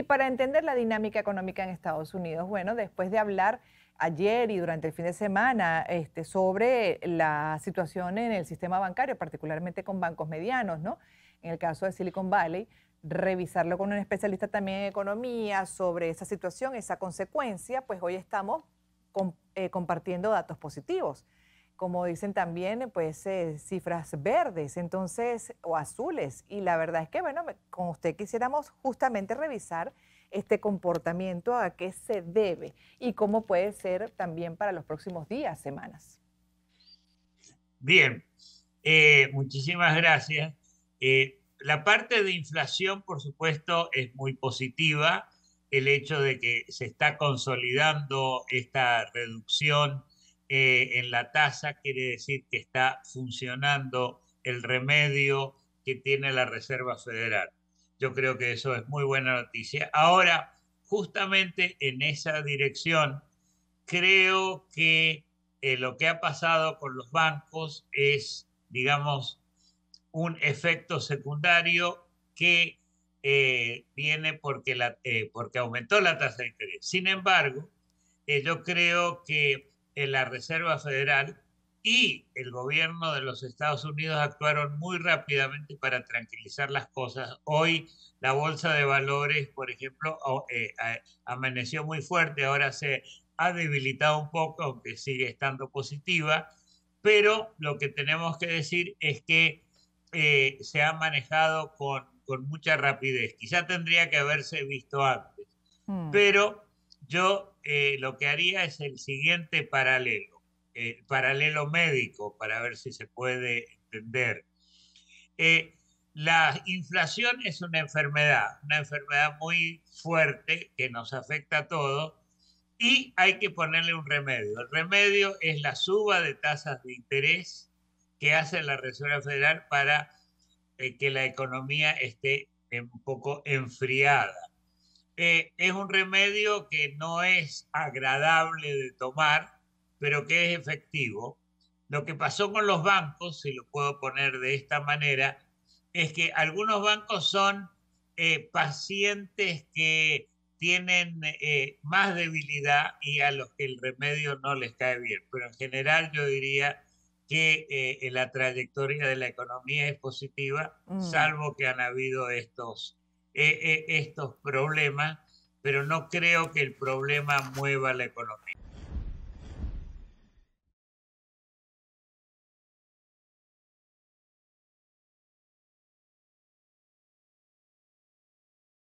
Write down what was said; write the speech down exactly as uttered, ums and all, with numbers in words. Y para entender la dinámica económica en Estados Unidos, bueno, después de hablar ayer y durante el fin de semana este, sobre la situación en el sistema bancario, particularmente con bancos medianos, ¿no? En el caso de Silicon Valley, revisarlo con un especialista también en economía sobre esa situación, esa consecuencia, pues hoy estamos comp- eh, compartiendo datos positivos. Como dicen también, pues eh, cifras verdes, entonces, o azules. Y la verdad es que, bueno, con usted quisiéramos justamente revisar este comportamiento, a qué se debe y cómo puede ser también para los próximos días, semanas. Bien, eh, muchísimas gracias. Eh, la parte de inflación, por supuesto, es muy positiva. El hecho de que se está consolidando esta reducción Eh, en la tasa quiere decir que está funcionando el remedio que tiene la Reserva Federal. Yo creo que eso es muy buena noticia. Ahora, justamente en esa dirección, creo que eh, lo que ha pasado con los bancos es, digamos, un efecto secundario que eh, viene porque, la, eh, porque aumentó la tasa de interés. Sin embargo, eh, yo creo que en la Reserva Federal y el gobierno de los Estados Unidos actuaron muy rápidamente para tranquilizar las cosas. Hoy la bolsa de valores, por ejemplo, eh, amaneció muy fuerte, ahora se ha debilitado un poco, aunque sigue estando positiva, pero lo que tenemos que decir es que eh, se ha manejado con, con mucha rapidez. Quizá tendría que haberse visto antes, mm. pero yo... Eh, lo que haría es el siguiente paralelo, eh, paralelo médico, para ver si se puede entender. Eh, la inflación es una enfermedad, una enfermedad muy fuerte que nos afecta a todos y hay que ponerle un remedio. El remedio es la suba de tasas de interés que hace la Reserva Federal para eh, que la economía esté un poco enfriada. Eh, es un remedio que no es agradable de tomar, pero que es efectivo. Lo que pasó con los bancos, si lo puedo poner de esta manera, es que algunos bancos son eh, pacientes que tienen eh, más debilidad y a los que el remedio no les cae bien. Pero en general yo diría que eh, la trayectoria de la economía es positiva, mm. salvo que han habido estos... estos problemas, pero no creo que el problema mueva la economía.